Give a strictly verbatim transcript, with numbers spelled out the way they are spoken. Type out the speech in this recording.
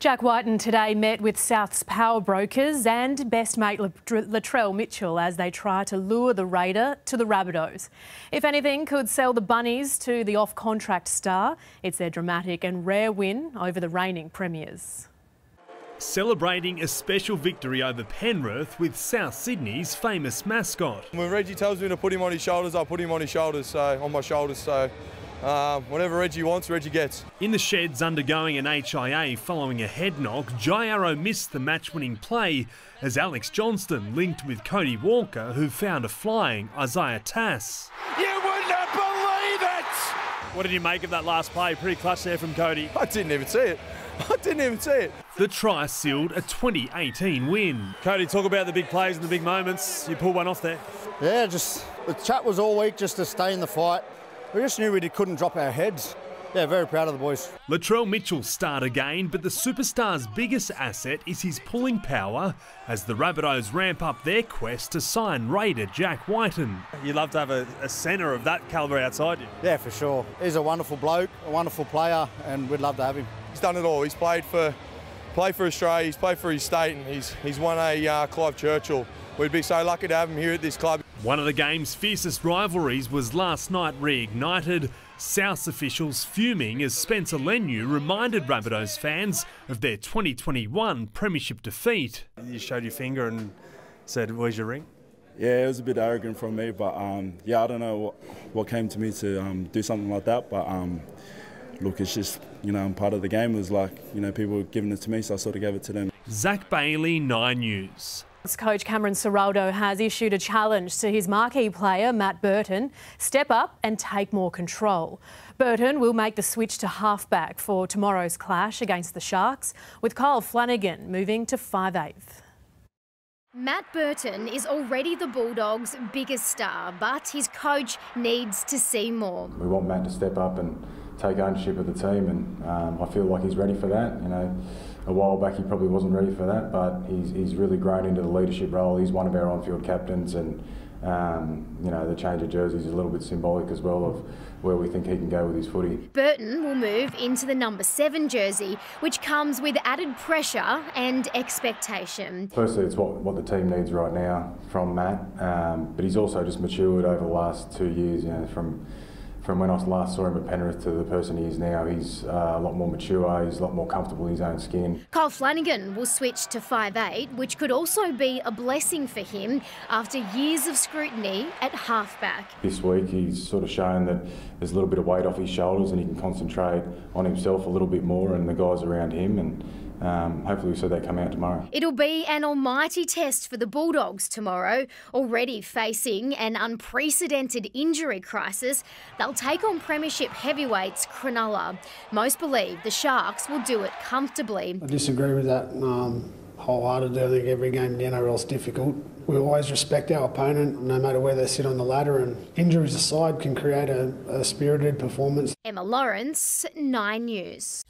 Jack Wighton today met with South's power brokers and best mate Latrell Mitchell as they try to lure the Raider to the Rabbitohs. If anything could sell the Bunnies to the off-contract star, it's their dramatic and rare win over the reigning premiers. Celebrating a special victory over Penrith with South Sydney's famous mascot. When Reggie tells me to put him on his shoulders, I put him on his shoulders, so on my shoulders, so... Uh, whatever Reggie wants, Reggie gets. In the sheds undergoing an H I A following a head knock, Jai Arrow missed the match-winning play as Alex Johnston linked with Cody Walker, who found a flying Isaiah Tass. You wouldn't believe it! What did you make of that last play? Pretty clutch there from Cody. I didn't even see it. I didn't even see it. The try sealed a twenty eighteen win. Cody, talk about the big plays and the big moments. You pulled one off there. Yeah, just the chat was all week just to stay in the fight. We just knew we couldn't drop our heads. Yeah, very proud of the boys. Latrell Mitchell starred again, but the superstar's biggest asset is his pulling power as the Rabbitohs ramp up their quest to sign Raider Jack Wighton. You'd love to have a, a centre of that calibre outside you. Yeah, for sure. He's a wonderful bloke, a wonderful player, and we'd love to have him. He's done it all. He's played for, played for Australia, he's played for his state, and he's, he's won a uh, Clive Churchill. We'd be so lucky to have him here at this club. One of the game's fiercest rivalries was last night reignited. South officials fuming as Spencer Leniu reminded Rabbitohs fans of their twenty twenty-one premiership defeat. You showed your finger and said, "Where's your ring?" Yeah, it was a bit arrogant from me, but um, yeah, I don't know what, what came to me to um, do something like that, but um, look, it's just, you know, I'm part of the game. It was like, you know, people were giving it to me, so I sort of gave it to them. Zach Bailey, Nine News. Coach Cameron Seraldo has issued a challenge to his marquee player, Matt Burton, step up and take more control. Burton will make the switch to halfback for tomorrow's clash against the Sharks, with Kyle Flanagan moving to five-eighth. Matt Burton is already the Bulldogs' biggest star, but his coach needs to see more. We want Matt to step up and take ownership of the team, and um, I feel like he's ready for that. You know, a while back he probably wasn't ready for that, but he's, he's really grown into the leadership role. He's one of our on-field captains, and um, you know, the change of jerseys is a little bit symbolic as well of where we think he can go with his footy. Burton will move into the number seven jersey, which comes with added pressure and expectation. Firstly, it's what, what the team needs right now from Matt, um, but he's also just matured over the last two years, you know, from From when I last saw him at Penrith to the person he is now. He's uh, a lot more mature, he's a lot more comfortable in his own skin. Kyle Flanagan will switch to five-eighth, which could also be a blessing for him after years of scrutiny at halfback. This week he's sort of shown that there's a little bit of weight off his shoulders and he can concentrate on himself a little bit more and the guys around him, and Um, hopefully we see that come out tomorrow. It'll be an almighty test for the Bulldogs tomorrow. Already facing an unprecedented injury crisis, they'll take on premiership heavyweights Cronulla. Most believe the Sharks will do it comfortably. I disagree with that um, wholeheartedly. I think every game in the N R L is difficult. We always respect our opponent, no matter where they sit on the ladder, and injuries aside can create a, a spirited performance. Emma Lawrence, Nine News.